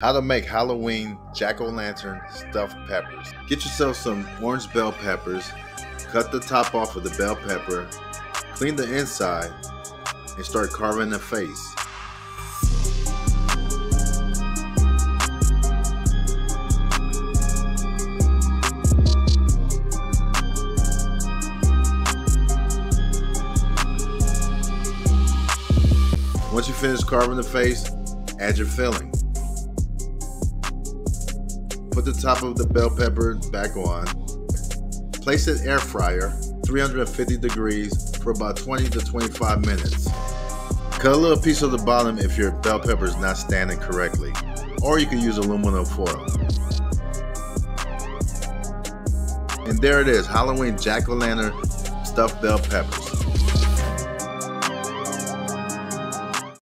How to make Halloween jack-o'-lantern stuffed peppers. Get yourself some orange bell peppers, cut the top off of the bell pepper, clean the inside, and start carving the face. Once you finish carving the face, add your filling. Put the top of the bell pepper back on. Place it in air fryer, 350 degrees for about 20 to 25 minutes. Cut a little piece of the bottom if your bell pepper is not standing correctly, or you can use aluminum foil. And there it is, Halloween jack-o'-lantern stuffed bell peppers.